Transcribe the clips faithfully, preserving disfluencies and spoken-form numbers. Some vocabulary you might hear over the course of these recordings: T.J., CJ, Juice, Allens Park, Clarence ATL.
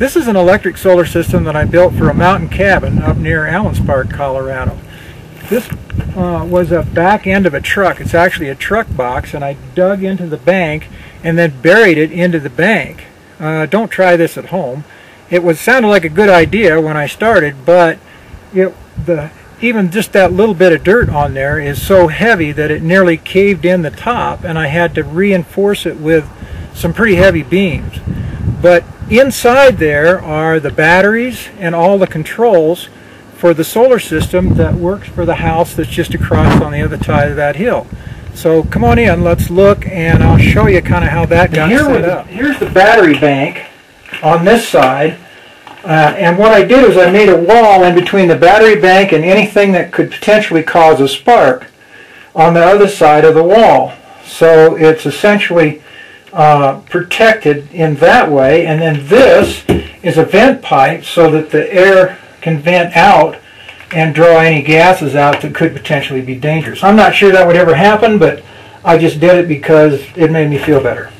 This is an electric solar system that I built for a mountain cabin up near Allens Park, Colorado. This uh, was a back end of a truck. It's actually a truck box, and I dug into the bank and then buried it into the bank. Uh, don't try this at home. It was sounded like a good idea when I started, but it, the even just that little bit of dirt on there is so heavy that it nearly caved in the top, and I had to reinforce it with some pretty heavy beams. But inside there are the batteries and all the controls for the solar system that works for the house that's just across on the other side of that hill. So come on in, let's look, and I'll show you kind of how that got here set up. Here's the battery bank on this side. Uh, and what I did is I made a wall in between the battery bank and anything that could potentially cause a spark on the other side of the wall. So it's essentially uh, protected in that way. And then this is a vent pipe so that the air can vent out and draw any gases out that could potentially be dangerous. I'm not sure that would ever happen, but I just did it because it made me feel better.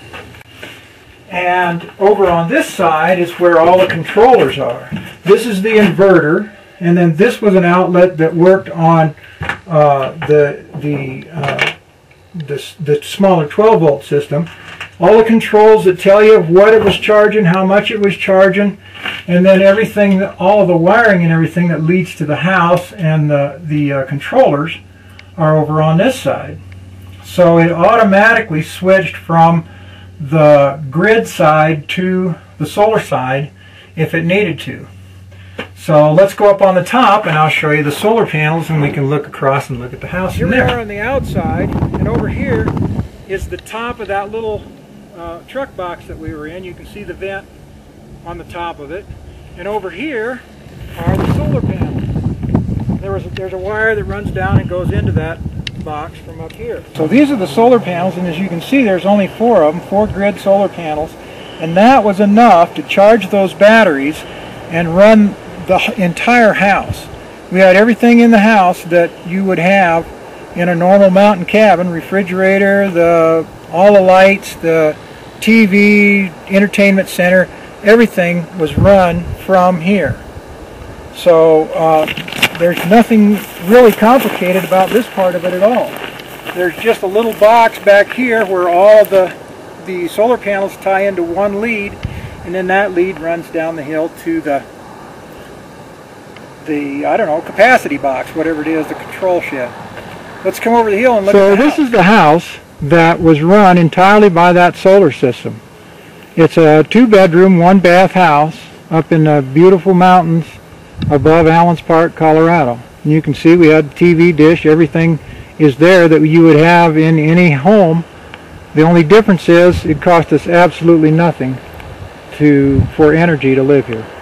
And over on this side is where all the controllers are. This is the inverter, and then this was an outlet that worked on uh, the, the, uh, the, the smaller twelve volt system. All the controls that tell you what it was charging, how much it was charging, and then everything, that, all of the wiring and everything that leads to the house and the, the uh, controllers are over on this side. So it automatically switched from the grid side to the solar side if it needed to. So let's go up on the top and I'll show you the solar panels, and we can look across and look at the house from there. Here we are on the outside, and over here is the top of that little uh, truck box that we were in. You can see the vent on the top of it. And over here are the solar panels. There was a, there's a wire that runs down and goes into that box from up here. So these are the solar panels, and as you can see, there's only four of them, four grid solar panels, and that was enough to charge those batteries and run the entire house. We had everything in the house that you would have in a normal mountain cabin: refrigerator, the all the lights, the T V, entertainment center, everything was run from here. So uh, there's nothing really complicated about this part of it at all. There's just a little box back here where all the, the solar panels tie into one lead, and then that lead runs down the hill to the, the I don't know, capacity box, whatever it is, the control shed. Let's come over the hill and look at the house. So this is the house that was run entirely by that solar system. It's a two-bedroom, one-bath house up in the beautiful mountains above Allens Park, Colorado. And you can see we had a T V dish. Everything is there that you would have in any home. The only difference is it cost us absolutely nothing to for energy to live here.